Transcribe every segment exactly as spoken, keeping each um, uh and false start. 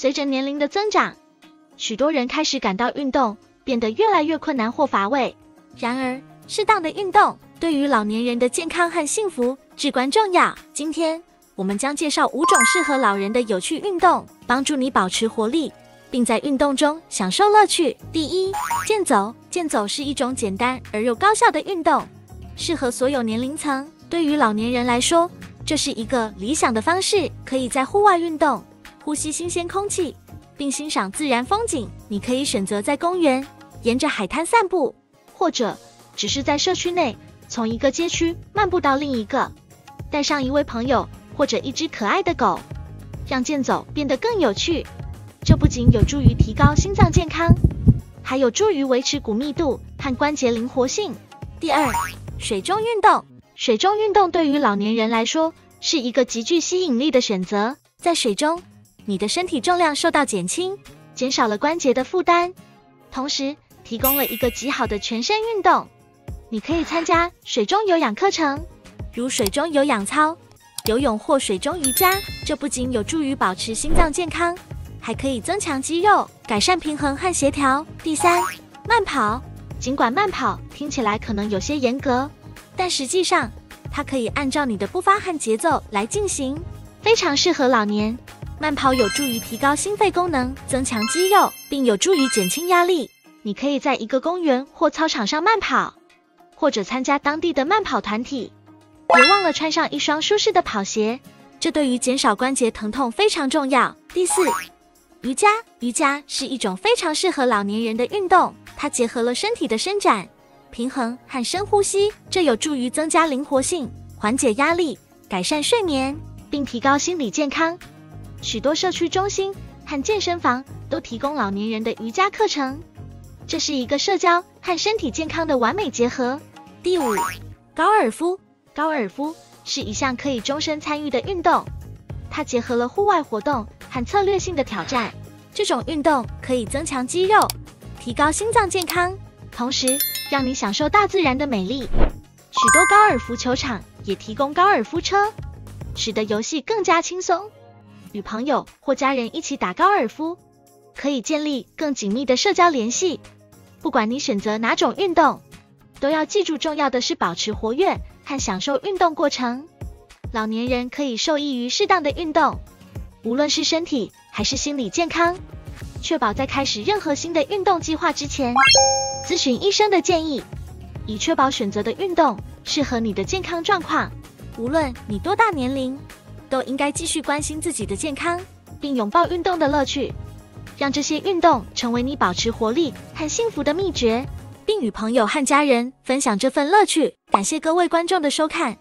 随着年龄的增长，许多人开始感到运动变得越来越困难或乏味。然而，适当的运动对于老年人的健康和幸福至关重要。今天，我们将介绍五种适合老人的有趣运动，帮助你保持活力，并在运动中享受乐趣。第一，健走。健走是一种简单而又高效的运动，适合所有年龄层。对于老年人来说，这是一个理想的方式，可以在户外运动，呼吸新鲜空气，并欣赏自然风景。你可以选择在公园、沿着海滩散步，或者只是在社区内，从一个街区漫步到另一个，带上一位朋友或者一只可爱的狗，让健走变得更有趣。这不仅有助于提高心脏健康，还有助于维持骨密度和关节灵活性。第二，水中运动。水中运动对于老年人来说是一个极具吸引力的选择。在水中，你的身体重量受到减轻，减少了关节的负担，同时提供了一个极好的全身运动。你可以参加水中有氧课程，如水中有氧操、游泳或水中瑜伽。这不仅有助于保持心脏健康，还可以增强肌肉，改善平衡和协调。第三，慢跑。尽管慢跑听起来可能有些严格，但实际上，它可以按照你的步伐和节奏来进行，非常适合老年。慢跑有助于提高心肺功能，增强肌肉，并有助于减轻压力。你可以在一个公园或操场上慢跑，或者参加当地的慢跑团体。别忘了穿上一双舒适的跑鞋，这对于减少关节疼痛非常重要。第四，瑜伽。瑜伽是一种非常适合老年人的运动，它结合了身体的伸展、平衡和深呼吸，这有助于增加灵活性，缓解压力，改善睡眠，并提高心理健康。许多社区中心和健身房都提供老年人的瑜伽课程，这是一个社交和身体健康的完美结合。第五，高尔夫。高尔夫是一项可以终身参与的运动，它结合了户外活动和策略性的挑战。这种运动可以增强肌肉，提高心脏健康，同时让你享受大自然的美丽。许多高尔夫球场也提供高尔夫车，使得游戏更加轻松。与朋友或家人一起打高尔夫，可以建立更紧密的社交联系。不管你选择哪种运动，都要记住，重要的是保持活跃和享受运动过程。老年人可以受益于适当的运动，无论是身体还是心理健康。确保在开始任何新的运动计划之前，咨询医生的建议，以确保选择的运动适合你的健康状况。无论你多大年龄，都应该继续关心自己的健康，并拥抱运动的乐趣，让这些运动成为你保持活力和幸福的秘诀，并与朋友和家人分享这份乐趣。感谢各位观众的收看，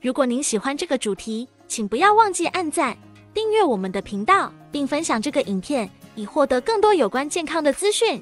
如果您喜欢这个主题，请不要忘记按赞、订阅我们的频道，并分享这个影片，以获得更多有关健康的资讯。